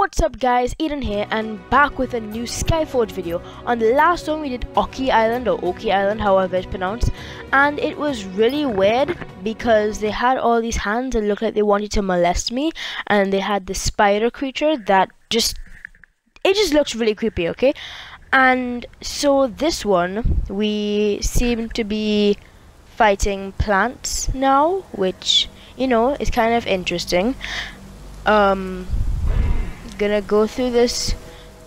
What's up guys, Aiden here and back with a new Skyforge video. On the last one we did Oki Island or Oki Island, however it's pronounced, and it was really weird because they had all these hands that looked like they wanted to molest me, and they had this spider creature that just looks really creepy, okay? And so this one we seem to be fighting plants now, which, you know, is kind of interesting. Gonna go through this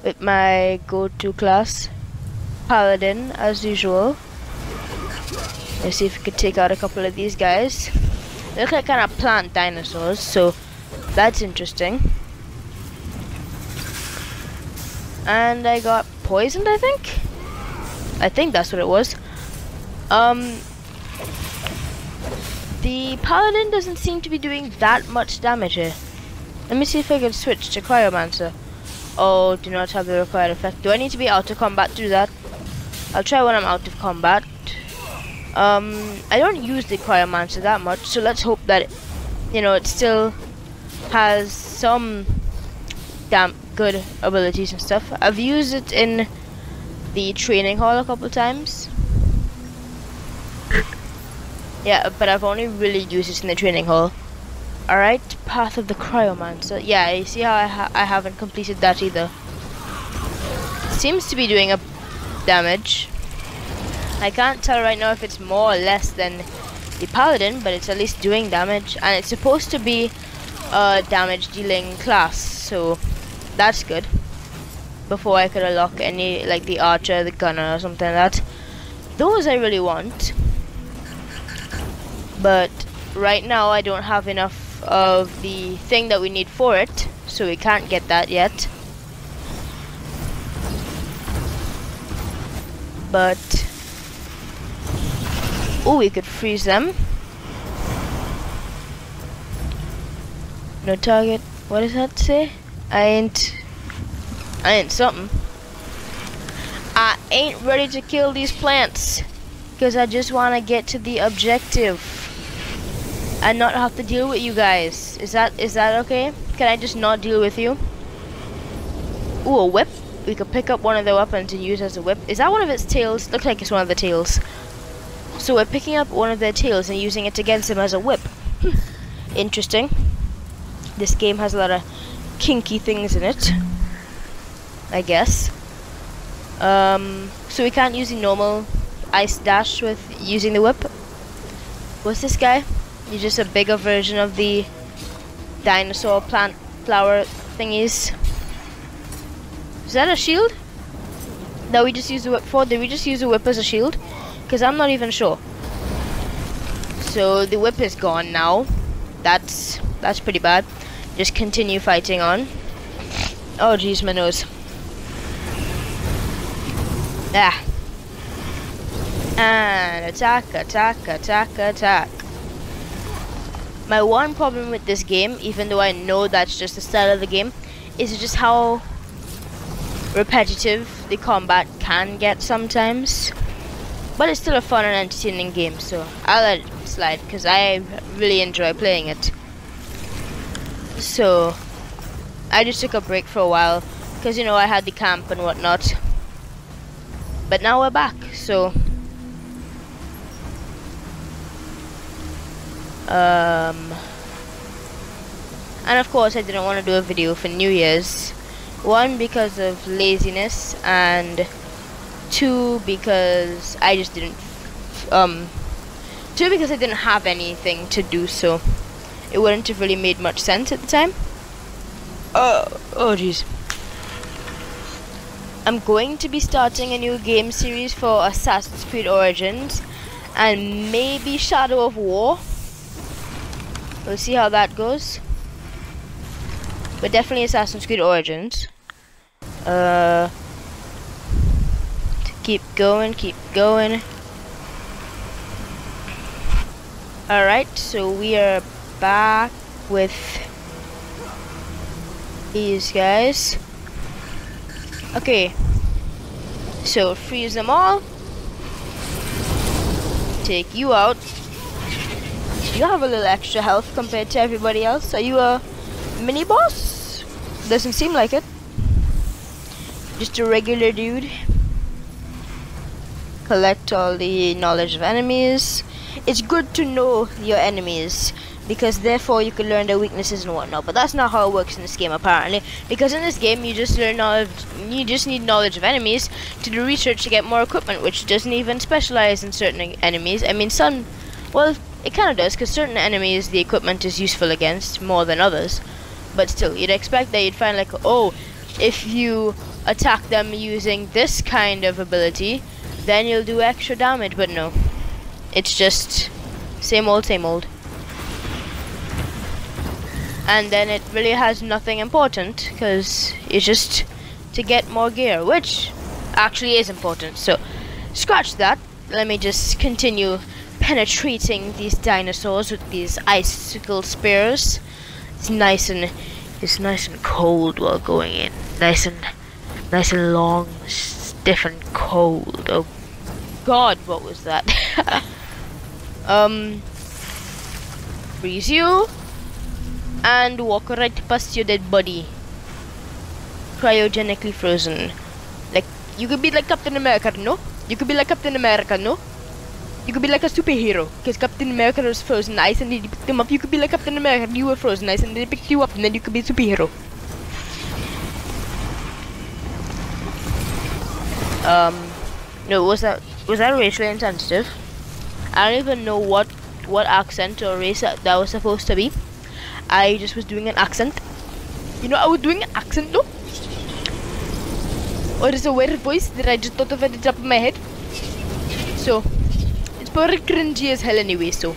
with my go-to class, Paladin, as usual. Let's see if we could take out a couple of these guys. They look like kind of plant dinosaurs, so that's interesting. And I got poisoned, I think? I think that's what it was. The Paladin doesn't seem to be doing that much damage here. Let me see if I can switch to Cryomancer. Oh, do not have the required effect. Do I need to be out of combat to do that? I'll try when I'm out of combat. I don't use the Cryomancer that much, so let's hope that, you know, it still has some damn good abilities and stuff. I've used it in the training hall a couple times. Yeah, but I've only really used it in the training hall. Alright, Path of the Cryomancer. Yeah, you see how I haven't completed that either. Seems to be doing a damage. I can't tell right now if it's more or less than the Paladin, but it's at least doing damage. And it's supposed to be a damage dealing class, so that's good. Before I could unlock any, like the Archer, the Gunner or something like that. Those I really want. But right now I don't have enough of the thing that we need for it, so we can't get that yet. But oh, we could freeze them. No target. What does that say? I ain't something. I ain't ready to kill these plants because I just want to get to the objective and not have to deal with you guys. Is that okay? Can I just not deal with you? Ooh, a whip. We could pick up one of the weapons and use as a whip. Is that one of its tails? Looks like it's one of the tails. So we're picking up one of their tails and using it against them as a whip. Interesting. This game has a lot of kinky things in it, I guess. So we can't use the normal ice dash with using the whip. What's this guy? You're just a bigger version of the dinosaur plant flower thingies. Is that a shield that we just used the whip for? Did we just use the whip as a shield? Because I'm not even sure. So the whip is gone now. That's pretty bad. Just continue fighting on. Oh jeez, my nose. Ah. And attack, attack, attack, attack. My one problem with this game, even though I know that's just the style of the game, is just how repetitive the combat can get sometimes. But it's still a fun and entertaining game, so I'll let it slide because I really enjoy playing it. So I just took a break for a while because, you know, I had the camp and whatnot. But now we're back, so and of course I didn't want to do a video for New Year's, one because of laziness, and two because I just didn't two because I didn't have anything to do, so it wouldn't have really made much sense at the time. Oh jeez. I'm going to be starting a new game series for Assassin's Creed Origins and maybe Shadow of War. We'll see how that goes. But definitely Assassin's Creed Origins. Keep going, keep going. Alright, so we are back with these guys. Okay. So freeze them all. Take you out. You have a little extra health compared to everybody else. Are you a mini boss? Doesn't seem like it. Just a regular dude. Collect all the knowledge of enemies. It's good to know your enemies, because therefore you can learn their weaknesses and whatnot. But that's not how it works in this game, apparently. Because in this game, you just learn you just need knowledge of enemies to do research to get more equipment, which doesn't even specialize in certain enemies. I mean, some, well, it kind of does, because certain enemies the equipment is useful against more than others. But still, you'd expect that you'd find like, oh, if you attack them using this kind of ability, then you'll do extra damage. But no, it's just same old, same old. And then it really has nothing important, because it's just to get more gear, which actually is important. So scratch that. Let me just continue penetrating these dinosaurs with these icicle spears. It's nice and cold while going in. Nice and long, stiff and cold. Oh God, what was that? Freeze you. And walk right past your dead body. Cryogenically frozen. Like, you could be like Captain America, no? You could be like Captain America, no? You could be like a superhero, because Captain America was frozen ice and they picked him up. You could be like Captain America, you were frozen ice and they picked you up, and then you could be a superhero. No, was that racially insensitive? I don't even know what accent or race that was supposed to be. I just was doing an accent. You know, I was doing an accent, no? Or it's a weird voice that I just thought of at the top of my head. So, it's probably cringy as hell anyway, so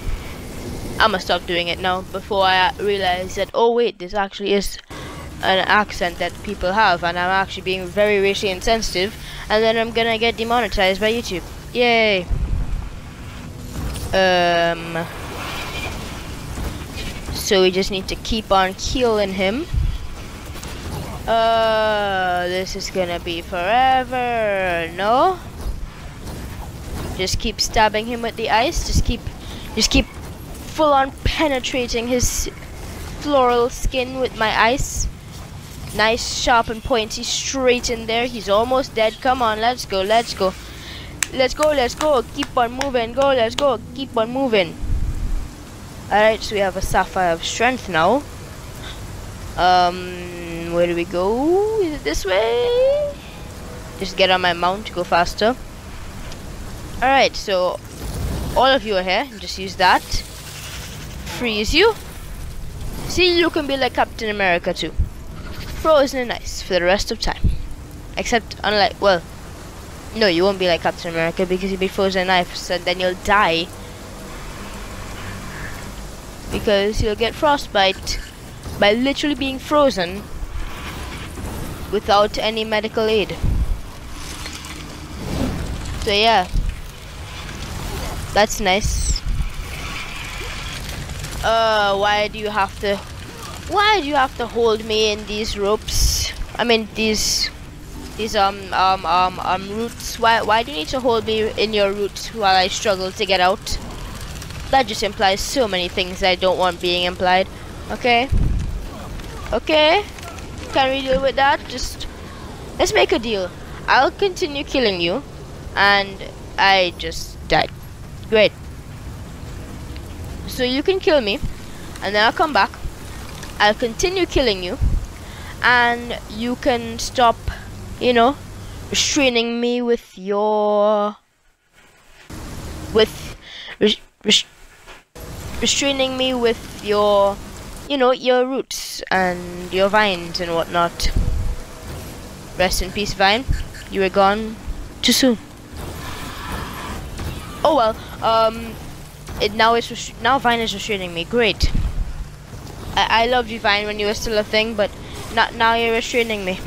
I must stop doing it now before I realize that, oh wait, this actually is an accent that people have, and I'm actually being very racially insensitive, and then I'm gonna get demonetized by YouTube. Yay. So we just need to keep on killing him. This is gonna be forever. No. Just keep stabbing him with the ice. Just keep full on penetrating his floral skin with my ice. Nice, sharp and pointy, straight in there. He's almost dead. Come on, let's go, let's go. Let's go, let's go. Keep on moving. Go, let's go. Keep on moving. Alright, so we have a sapphire of strength now. Where do we go? Is it this way? Just get on my mount to go faster. Alright, so all of you are here. Just use that. Freeze you. See, you can be like Captain America too. Frozen and ice for the rest of time. Except, unlike, well, no, you won't be like Captain America because you'll be frozen and ice, so then you'll die. Because you'll get frostbite by literally being frozen without any medical aid. So yeah, that's nice. Why do you have to hold me in these ropes? I mean these roots. Why do you need to hold me in your roots while I struggle to get out? That just implies so many things I don't want being implied. Okay. Okay. Can we deal with that? Just let's make a deal. I'll continue killing you, and I just died. Great. So you can kill me, and then I'll come back. I'll continue killing you, and you can stop, you know, restraining me with your you know, your roots and your vines and whatnot. Rest in peace, vine. You were gone too soon. Oh well. Now vine is restraining me. Great. I loved you, vine, when you were still a thing, but not now. You're restraining me.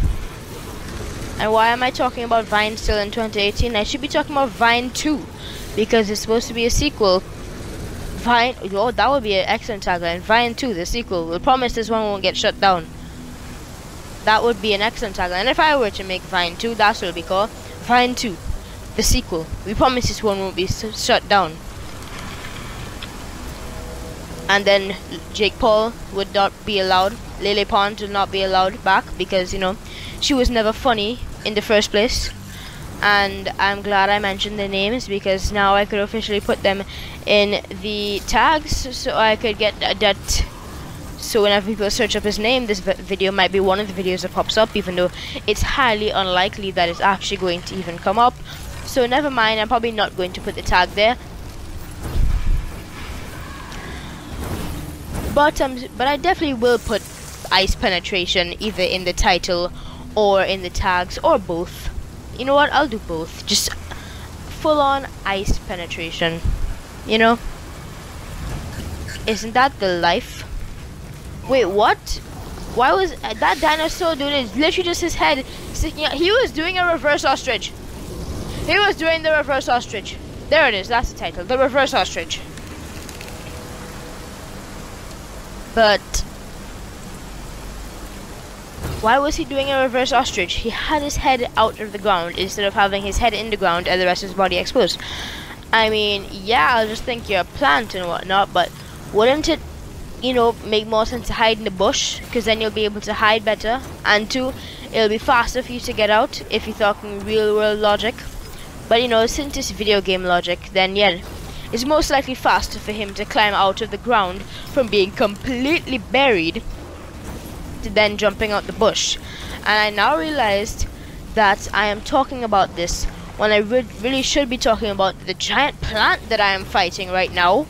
And why am I talking about vine still in 2018? I should be talking about Vine 2, because it's supposed to be a sequel. Vine, oh, that would be an excellent tagline. Vine 2, the sequel. We promise this one won't get shut down. That would be an excellent tagline. And if I were to make Vine 2, that's what it would be called. Vine 2, the sequel. We promise this one won't be shut down. And then Jake Paul would not be allowed Lily Pond will not be allowed back because, you know, she was never funny in the first place. And I'm glad I mentioned the names because now I could officially put them in the tags so I could get that. So whenever people search up his name, this video might be one of the videos that pops up, even though it's highly unlikely that it's actually going to even come up. So never mind, I'm probably not going to put the tag there. But I definitely will put ice penetration either in the title or in the tags or both. You know what, I'll do both. Just full on ice penetration. You know? Isn't that the life? Wait, what? Why was that dinosaur doing it? Literally just his head sticking out. He was doing a reverse ostrich. He was doing the reverse ostrich. There it is. That's the title. The reverse ostrich. But why was he doing a reverse ostrich? He had his head out of the ground instead of having his head in the ground and the rest of his body exposed. I mean, yeah, I'll just think you're a plant and whatnot, but wouldn't it, you know, make more sense to hide in the bush, because then you'll be able to hide better, and two, it'll be faster for you to get out if you're talking real world logic. But you know, since it's video game logic, then yeah, it's most likely faster for him to climb out of the ground from being completely buried to then jumping out the bush. And I now realized that I am talking about this when I really should be talking about the giant plant that I am fighting right now.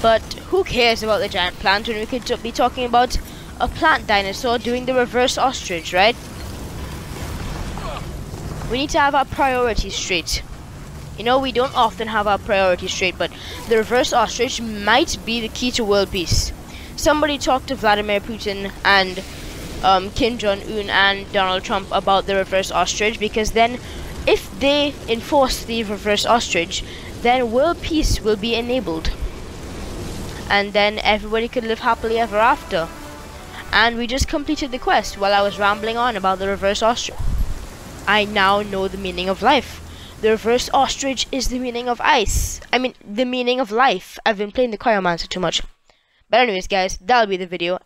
But who cares about the giant plant when we could be talking about a plant dinosaur doing the reverse ostrich, right? We need to have our priorities straight. You know, we don't often have our priorities straight, but the reverse ostrich might be the key to world peace. Somebody talked to Vladimir Putin and Kim Jong-un and Donald Trump about the reverse ostrich, because then if they enforce the reverse ostrich, then world peace will be enabled. And then everybody could live happily ever after. And we just completed the quest while I was rambling on about the reverse ostrich. I now know the meaning of life. The reverse ostrich is the meaning of ice. I mean, the meaning of life. I've been playing the Cryomancer too much. But anyways, guys, that'll be the video.